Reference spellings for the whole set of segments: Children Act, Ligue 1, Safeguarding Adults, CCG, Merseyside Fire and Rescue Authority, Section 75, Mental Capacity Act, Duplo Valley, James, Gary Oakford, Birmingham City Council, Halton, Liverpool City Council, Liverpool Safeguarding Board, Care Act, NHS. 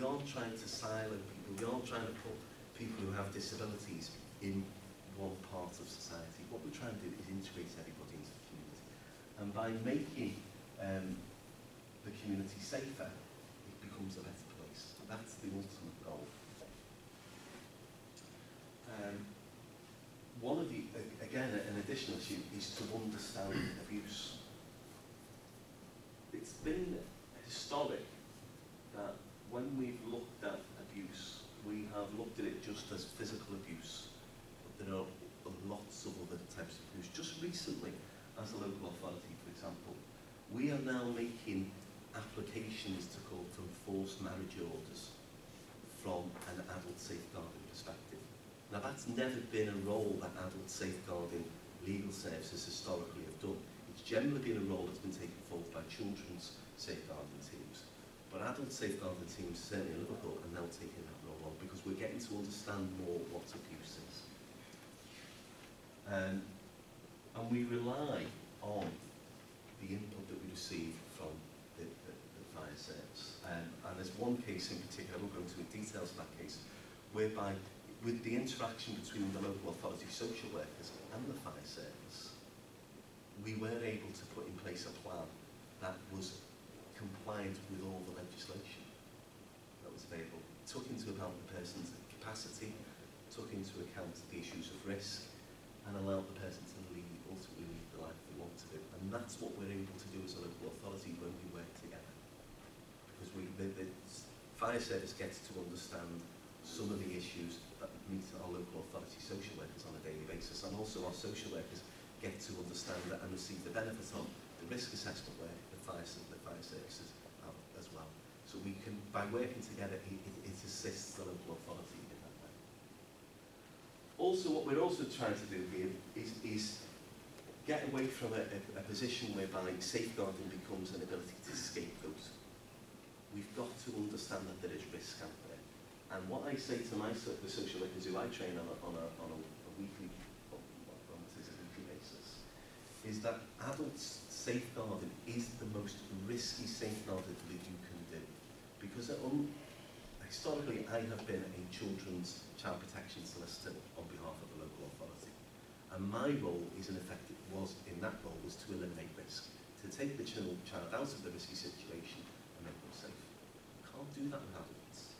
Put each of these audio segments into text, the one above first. we aren't trying to silence people, we aren't trying to put people who have disabilities in one part of society. What we're trying to do is integrate everybody into the community. And by making the community safer, it becomes a better place. That's the ultimate goal. One of the, again, an additional issue is to understand abuse. It's been historic that when we've looked at abuse, we have looked at it just as physical abuse, but there are lots of other types of abuse. Just recently, as a local authority, for example, we are now making applications to call for enforced marriage orders from an adult safeguarding perspective. Now, that's never been a role that adult safeguarding legal services historically have done. It's generally been a role that's been taken forward by children's safeguarding teams. But adult safeguarding teams, certainly in Liverpool, are now taking that role on because we're getting to understand more what abuse is. And we rely on the input that we receive from the fire service. And there's one case in particular, I won't go into the details of that case, whereby with the interaction between the local authority social workers and the fire service, we were able to put in place a plan that was compliant with all the legislation that was available. It took into account the person's capacity, took into account the issues of risk, and allowed the person to lead, ultimately lead the life they want to live. And that's what we're able to do as a local authority when we work together. Because the fire service gets to understand some of the issues that meet our local authority social workers on a daily basis, and also our social workers get to understand that and receive the benefits of the risk assessment work, the fire services as well. So we can, by working together, it assists the local authority in that way. Also, what we're also trying to do here is get away from a position whereby safeguarding becomes an ability to scapegoat. We've got to understand that there is risk out there. And what I say to the social workers who I train on a weekly, basis, is that adult safeguarding is the most risky safeguarding that you can do. Because historically, I have been a children's child protection solicitor on behalf of the local authority. And my role is, in effect, was to eliminate risk, to take the child out of the risky situation and make them safe. You can't do that with adults.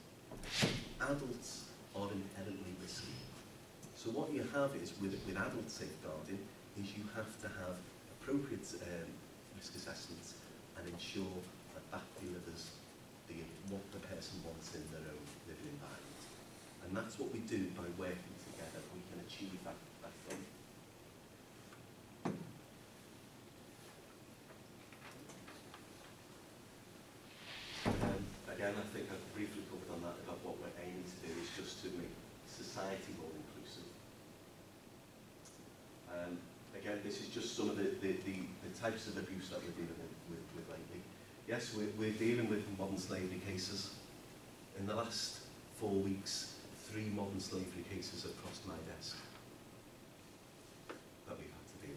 Adults are inherently risky. So what you have is, with adult safeguarding, is you have to have appropriate risk assessments and ensure that that delivers what the person wants in their own living environment. And that's what we do by working together. We can achieve that goal. Again, I think I've briefly covered on that about what we're aiming to do is just to make society more inclusive. Again, this is just some of the types of abuse that we're dealing with lately. Yes, we're dealing with modern slavery cases. In the last 4 weeks, 3 modern slavery cases have crossed my desk that we've had to deal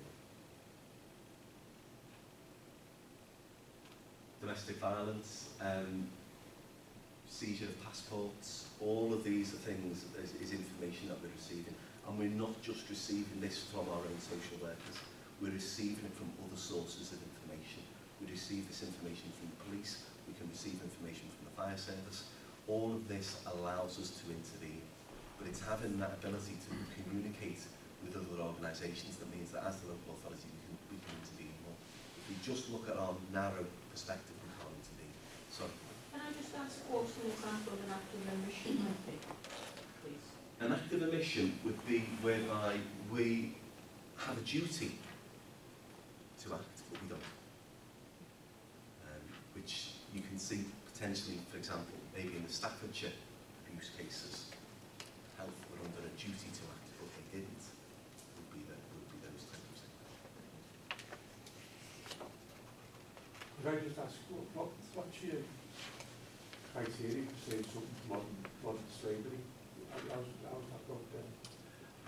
with. Domestic violence, seizure of passports, all of these are things, is information that we're receiving. And we're not just receiving this from our own social workers, we're receiving it from other sources of information. We receive this information from the police, we can receive information from the fire service. All of this allows us to intervene. But it's having that ability to communicate with other organisations that means that as the local authority we can intervene more. If we just look at our narrow perspective, we can't intervene. Sorry. Can I just ask what's an example of an active omission, please? An active omission would be whereby we have a duty to act, but we don't. Which you can see potentially, for example, maybe in the Staffordshire abuse cases, health were under a duty to act, but they didn't. Would be those types of things. Could I just ask, what's your criteria for saying something modern slavery? How's that brought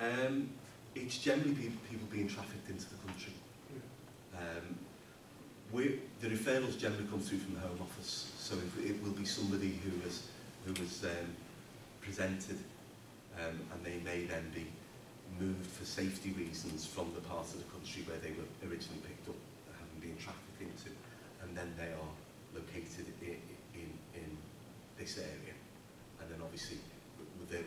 down? It's generally people being trafficked into the country. Yeah. The referrals generally come through from the Home Office, so it will be somebody who has who was presented, and they may then be moved for safety reasons from the part of the country where they were originally picked up, having been trafficked into, and then they are located in this area. And then obviously will there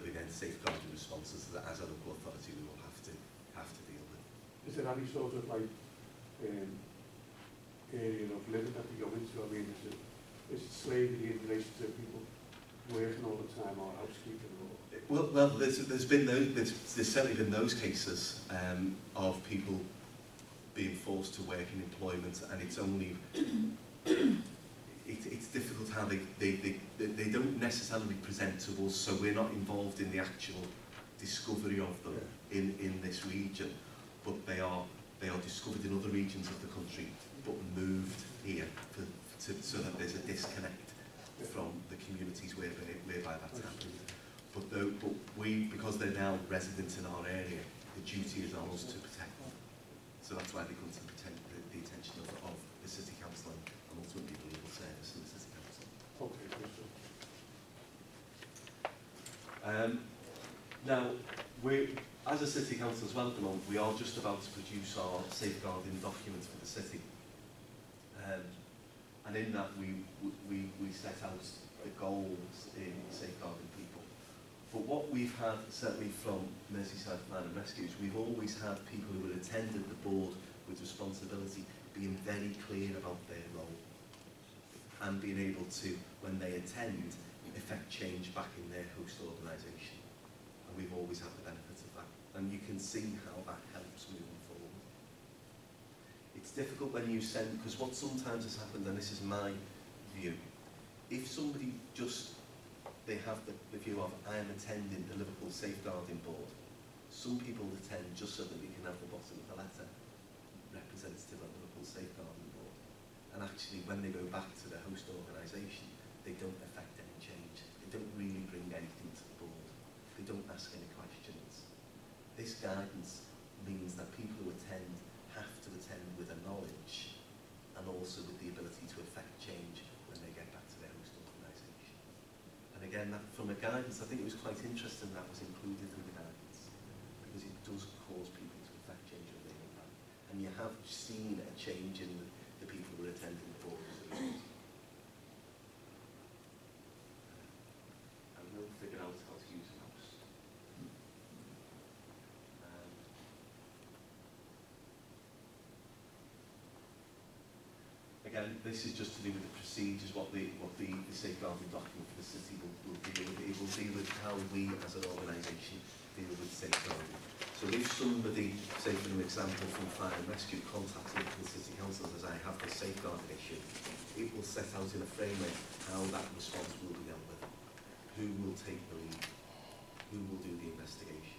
be then safeguarding responses that as a local authority we will have to deal with. Is there any sort of like area of living that we go into? I mean, is it slavery in relation to people working all the time or housekeeping? Or? Well, there's certainly been those cases of people being forced to work in employment, and it's only it's difficult how they don't necessarily present to us, so we're not involved in the actual discovery of them in this region, but they are discovered in other regions of the country but moved here so that there's a disconnect from the communities whereby that's happened. But we, because they're now residents in our area, the duty is on us to protect them. So that's why they come to the attention of the City Council and ultimately the legal service in the City Council. Okay, good. Now, as a City Council as well at the moment, we are just about to produce our safeguarding documents for the city. And in that, we set out the goals in safeguarding people. But what we've had, certainly from Merseyside Fire and Rescue, we've always had people who had attended the board with responsibility being very clear about their role and being able to, when they attend, effect change back in their host organisation. And we've always had the benefit of that. And you can see how that helps moving forward. It's difficult when you send, because what sometimes has happened, and this is my view, if somebody they have the view of, I am attending the Liverpool Safeguarding Board, some people attend just so that they can have the bottom of the letter, representative of the Liverpool Safeguarding Board. And actually, when they go back to the host organisation, they don't affect any change. They don't really bring anything to the board. They don't ask any questions. This guidance means that people who attend have to attend with a knowledge and also with the ability to effect change when they get back to their host organisation. And again, that, from a guidance, I think it was quite interesting that was included in the guidance, because it does cause people to effect change when they get back. And you have seen a change in the people who are attending the board. And we'll figure out how to use the house. Again, this is just to do with the procedures, what the safeguarding document for the city will deal with. It will deal with how we as an organisation deal with safeguarding. So if somebody, say for an example from Fire and Rescue, contacts the City Council and says, I have this safeguarding issue, it will set out in a framework how that response will be dealt with. Who will take the lead? Who will do the investigation?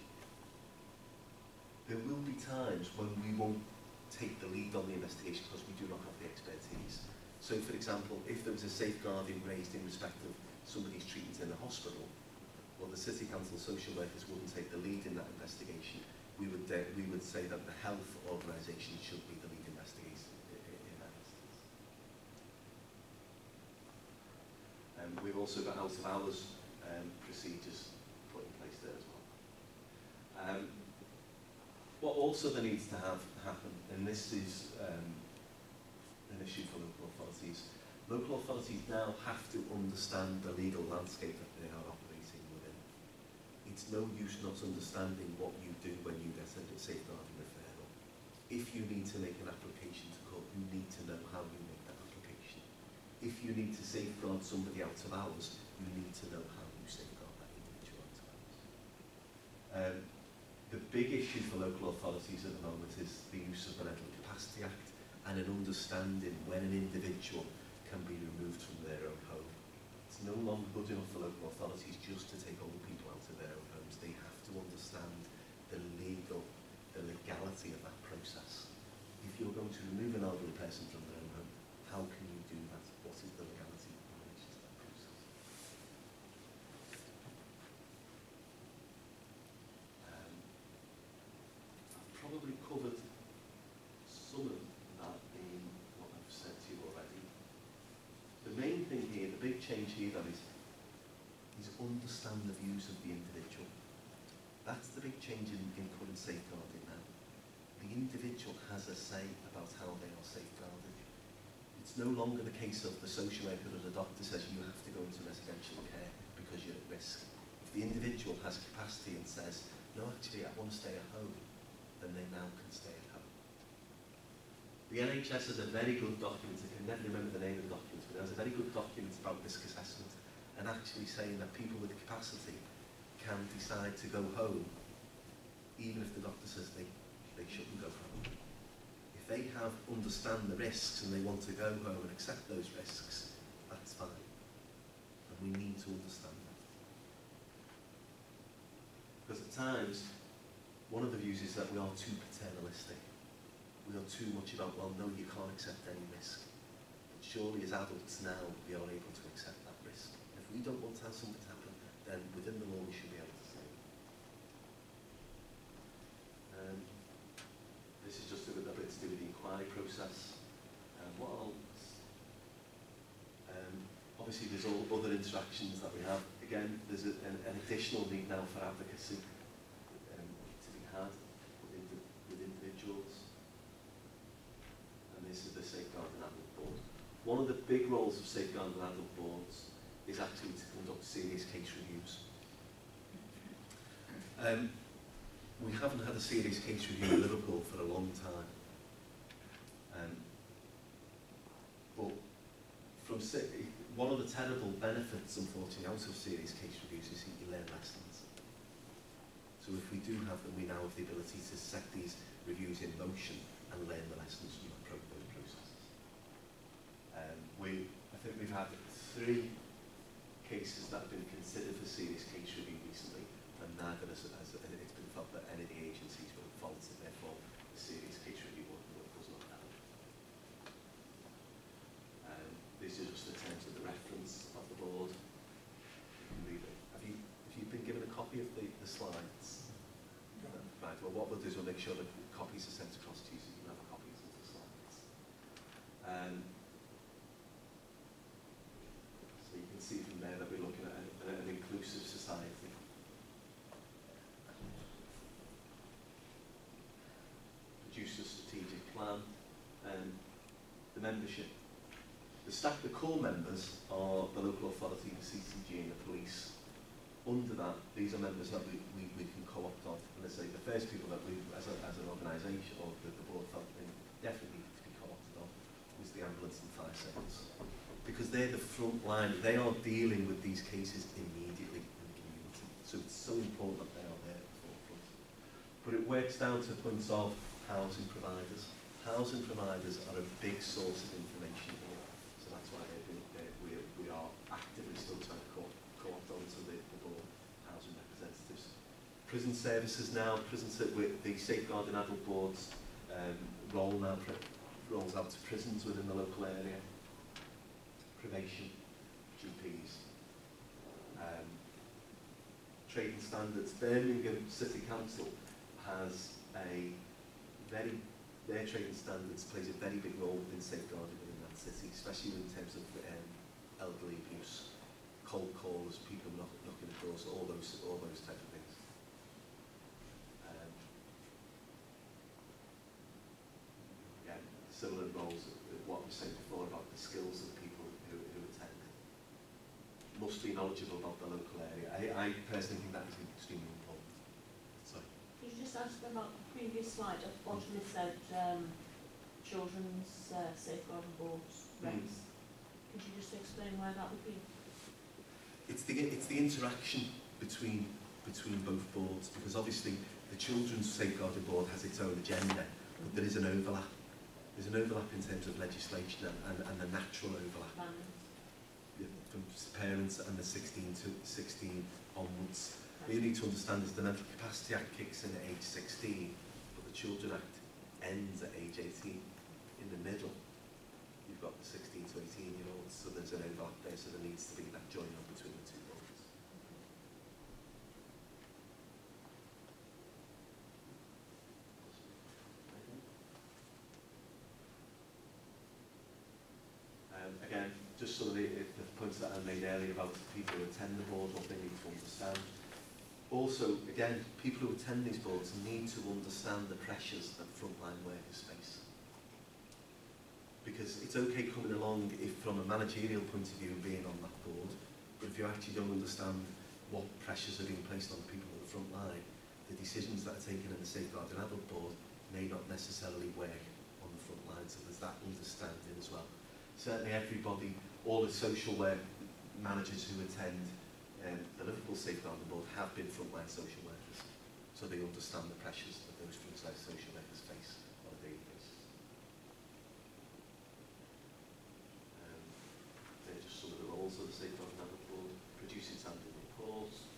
There will be times when we won't take the lead on the investigation because we do not have the expertise. So for example, if there was a safeguarding raised in respect of somebody's treatment in the hospital, well, the City Council social workers wouldn't take the lead in that investigation. We would say that the health organisation should be the lead investigator in that instance. We've also got out of hours procedures put in place there as well. What also there needs to have happen, and this is an issue for local authorities now have to understand the legal landscape that they are operating within. It's no use not understanding what you do when you get a safeguarding referral. If you need to make an application to court, you need to know how you make that application. If you need to safeguard somebody out of hours, you need to know how you safeguard that individual out of hours. The big issue for local authorities at the moment is the use of the Mental Capacity Act and an understanding when an individual can be removed from their own home. It's no longer good enough for local authorities just to take old people out of their own homes. They have to understand the legality of that process. If you're going to remove an elderly person from their own home, how can you do that? What is the legality in relation to that process? Probably covered some of that in what I've said to you already. The main thing here, the big change here, though, is is understand the views of the individual. That's the big change in current safeguarding now. The individual has a say about how they are safeguarded. It's no longer the case of the social worker or the doctor says you have to go into residential care because you're at risk. If the individual has capacity and says, no, actually, I want to stay at home, then they now can stay at home. The NHS has a very good document, I can never remember the name of the document, but there's a very good document about risk assessment and actually saying that people with capacity can decide to go home even if the doctor says they shouldn't go home. If they have understand the risks and they want to go home and accept those risks, that's fine. And we need to understand that. Because at times, one of the views is that we are too paternalistic. We are too much about, well, no, you can't accept any risk. But surely as adults now, we are able to accept that risk. If we don't want to have something happen, then within the law we should be able to say. This is just a bit to do with the inquiry process. Obviously there's all other interactions that we have. Again, there's an additional need now for advocacy to be had with individuals. This is the Safeguarding Adult Board. One of the big roles of Safeguarding Adult Boards is actually to conduct serious case reviews. We haven't had a serious case review in Liverpool for a long time. But one of the terrible benefits, unfortunately, out of serious case reviews is that you learn lessons. So if we do have them, we now have the ability to set these reviews in motion and learn the lessons from them. I think we've had 3 cases that have been considered for serious case review recently, and neither has it's been felt that any of the agencies were at fault, and therefore the serious case review was not held. These are just the terms of the reference of the board. You can read it. Have you been given a copy of the slides? No. Right, well, what we'll do is we'll make sure that copies are sent across to you so you can have copies of the slides. You can see from there that we're looking at an inclusive society. Produce a strategic plan. The membership. The staff, the core members are the local authority, the CCG and the police. Under that, these are members that we can co-opt on. And let's say the first people that we, as an organisation or the board felt they definitely need to be co-opted on was the ambulance and fire service. Because they're the front line, they are dealing with these cases immediately in the community. So it's so important that they are there at the forefront. But it works down to points of housing providers. Housing providers are a big source of information here. So that's why we are actively still trying to co-opt onto the board housing representatives. Prison services now, with the Safeguarding Adult Board's role now rolls out to prisons within the local area. Privation, GPs, trading standards. Birmingham City Council has their trading standards plays a very big role in safeguarding in that city, especially in terms of elderly abuse, cold calls, people knocking at doors, all those type of things. Yeah, similar roles. What I was saying before about the skills of the people who attend. Must be knowledgeable about the local area. I personally think that is extremely important. Sorry. Could you just ask about the previous slide? I thought you said children's safeguarding boards regs. Could you just explain why that would be? It's the interaction between both boards, because obviously the children's safeguarding board has its own agenda, but there is an overlap. There's an overlap in terms of legislation and the natural overlap from parents and the 16 onwards. We need to understand is the Mental Capacity Act kicks in at age 16, but the Children Act ends at age 18. In the middle, you've got the 16 to 18-year-olds, so there's an overlap there, so there needs to be that join up between the two boards. Again, just so that points that I made earlier about people who attend the board, what they need to understand. Also, again, people who attend these boards need to understand the pressures that frontline workers face. Because it's okay coming along if from a managerial point of view and being on that board, but if you actually don't understand what pressures are being placed on people at the front line, the decisions that are taken in the Safeguarding Adult Board may not necessarily work on the front line, so there's that understanding as well. Certainly everybody, all the social work managers who attend the Liverpool Safeguarding Board have been frontline social workers, so they understand the pressures that those frontline social workers face on a daily basis. They're just some of the roles of the Safeguarding Adult Board: producing standard reports,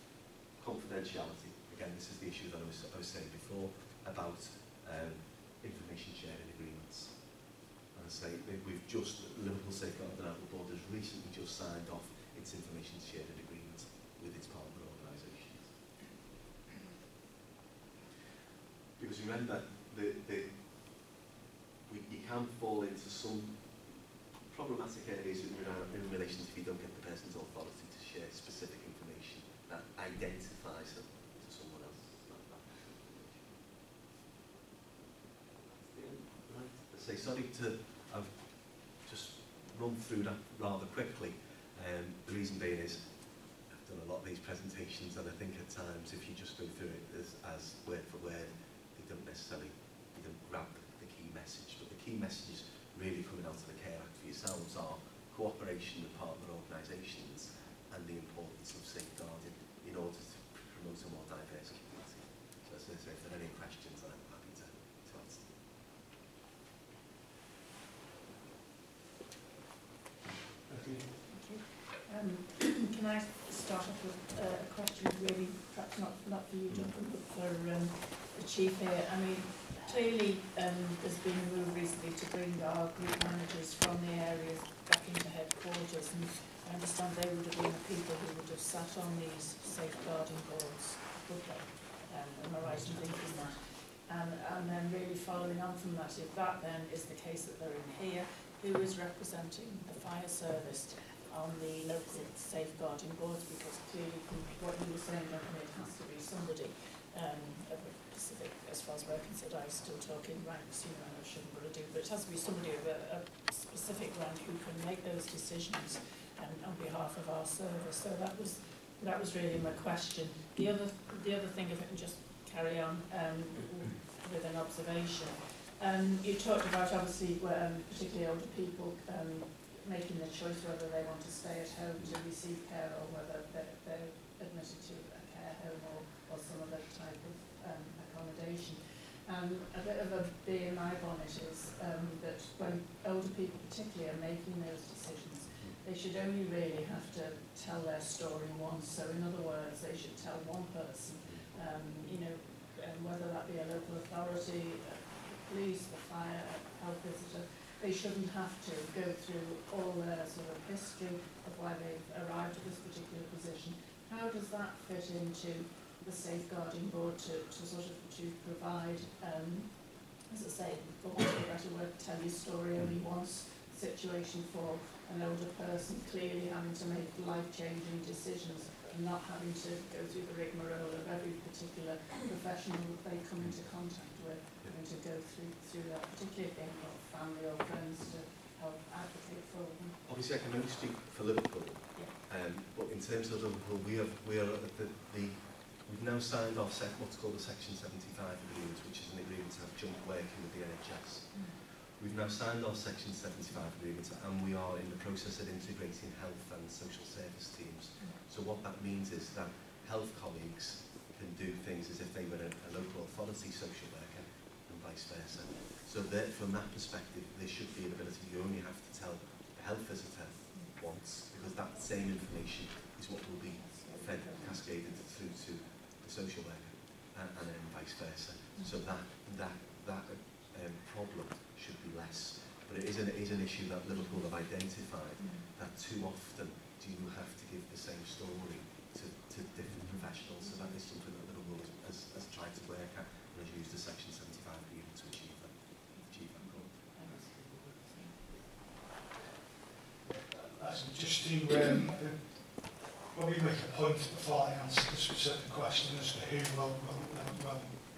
confidentiality. Again, this is the issue that I was saying before about information sharing agreements. And I say that we've just, the Liverpool Safeguarding Adult Board has recently just signed off its information sharing agreement with its partner organisations. Because remember, you can fall into some problematic areas in relation to if you don't get the person's authority to share specific information that identifies them. Sorry to have just run through that rather quickly. The reason being is I've done a lot of these presentations, and I think at times if you just go through it as word for word, they don't grab the key message. But the key messages really coming out of the Care Act for yourselves are cooperation with partner organisations and the importance of safeguarding in order to promote a more diverse community. So as I say, if there are any questions, I'm happy to answer. Thank you. Can I start off with a question, really, perhaps not for you, Jonathan, but for the Chief here? I mean, clearly there's been a move recently to bring our group managers from the areas back into headquarters, and I understand they would have been the people who would have sat on these safeguarding boards, would they? Am I right in thinking that? And then really following on from that, if that then is the case that they're in here, who is representing the fire service on the local safeguarding boards? Because clearly what you were saying, it has to be somebody of a specific, as far as we're concerned, I still talk in ranks, you know, I shouldn't really do, but it has to be somebody of a specific rank who can make those decisions on behalf of our service. So that was really my question. The other thing, if I can just carry on with an observation. You talked about, obviously, particularly older people making the choice whether they want to stay at home to receive care or whether they're admitted to a care home or some other type of accommodation. A bit of a bee in my bonnet is that when older people particularly are making those decisions, they should only really have to tell their story once. So in other words, they should tell one person, you know, whether that be a local authority, police, the fire, health visitor, they shouldn't have to go through all their sort of history of why they've arrived at this particular position. How does that fit into the safeguarding board to provide, as I say, for want of a better word, tell your story only once situation for an older person clearly having to make life-changing decisions and not having to go through the rigmarole of every particular professional that they come into contact with, to go through that particular thing, or family or friends to help advocate for them? Obviously, I can only speak for Liverpool, yeah. But in terms of Liverpool, we are at we've now signed off what's called the Section 75 agreement, which is an agreement to have joint working with the NHS. Mm. We've now signed our Section 75 agreement, and we are in the process of integrating health and social service teams. So what that means is that health colleagues can do things as if they were a local authority social worker and vice versa. So that, from that perspective, there should be an ability. You only have to tell the health visitor once, because that same information is what will be fed and cascaded through to the social worker and then vice versa. So that problem should be less, but it is an issue that Liverpool have identified, that too often do you have to give the same story to different professionals, so that is something that Liverpool has tried to work at and has used the Section 75 agreement to achieve that goal. Just to probably make a point before I answer the specific question as to who will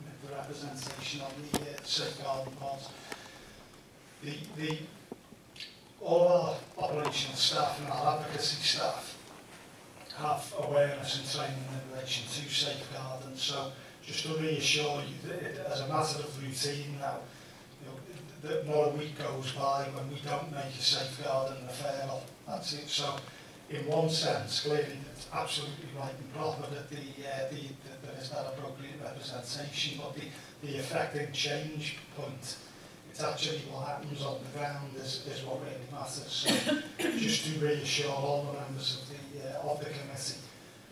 make the representation on the safeguarding boards. All our operational staff and our advocacy staff have awareness and training in relation to safeguarding. So just to reassure you that it, as a matter of routine now, that more a week goes by when we don't make a safeguarding referral. That's it. So, in one sense, clearly it's absolutely right and proper that there is that appropriate representation. But the effective change point, it's actually what happens on the ground is what really matters. So, just to reassure all the members of the committee,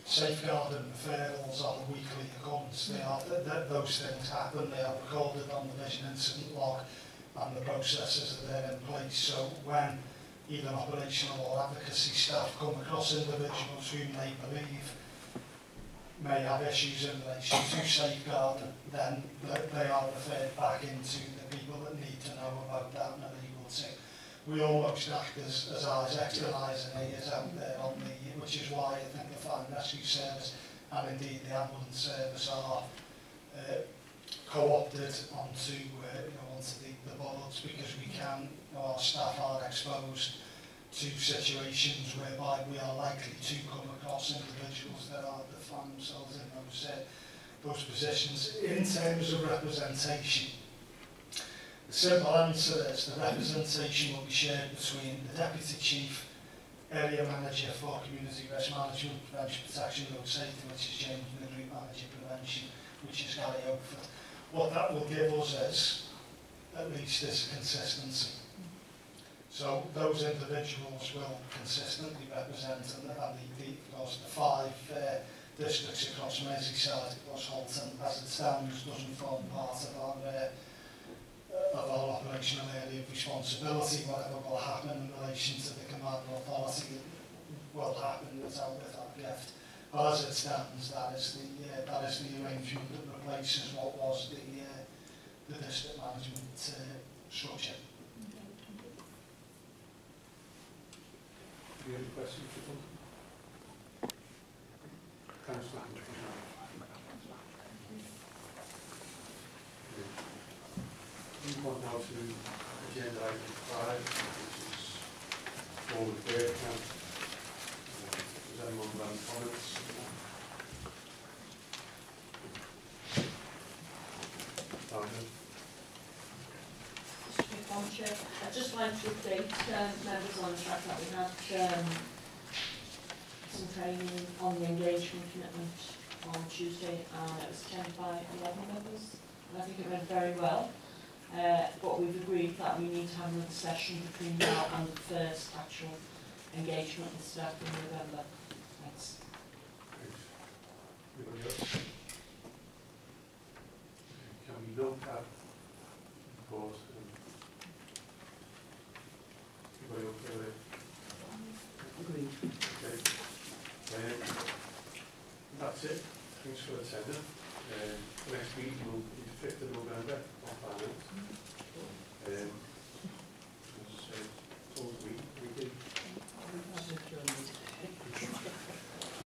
safeguarding referrals are a weekly occurrence. They are those things happen. They are recorded on the vision incident log. And the processes that are in place, so when either operational or advocacy staff come across individuals whom they believe may have issues in relation to safeguarding, then they are referred back into the people that need to know about that and are able to. We almost act as eyes, extra eyes and ears out there on the, which is why I think the Fire and Rescue Service and indeed the ambulance service are co-opted onto onto the boards, because we can, our staff are exposed to situations whereby we are likely to come across individuals that are the find themselves in those positions. In terms of representation, the simple answer is the representation will be shared between the Deputy Chief, Area Manager for Community Risk Management, Prevention, Protection, Road Safety, which is James, and Route Manager Prevention, which is Gary Oakford. What that will give us is at least this consistency. So those individuals will consistently represent, and of course the five districts across Merseyside, across Halton, as it stands, doesn't form part of our operational area of responsibility. Whatever will happen in relation to the command authority will happen without gift. But as it stands, that is the arrangement that replaces what was the district management structure. Any other questions? Councillor Andrew. We move on now to agenda item 5, which is forward care camp. Does anyone have any comments? I'd just like to update members on the track that we had some training on the engagement commitment on Tuesday, and it was 10 by 11 members, and I think it went very well, but we've agreed that we need to have another session between now and the first actual engagement instead in November. Thanks. Can we look at the pause? Okay. That's it. Thanks for attending. Next week will be the 5th of November on Finance.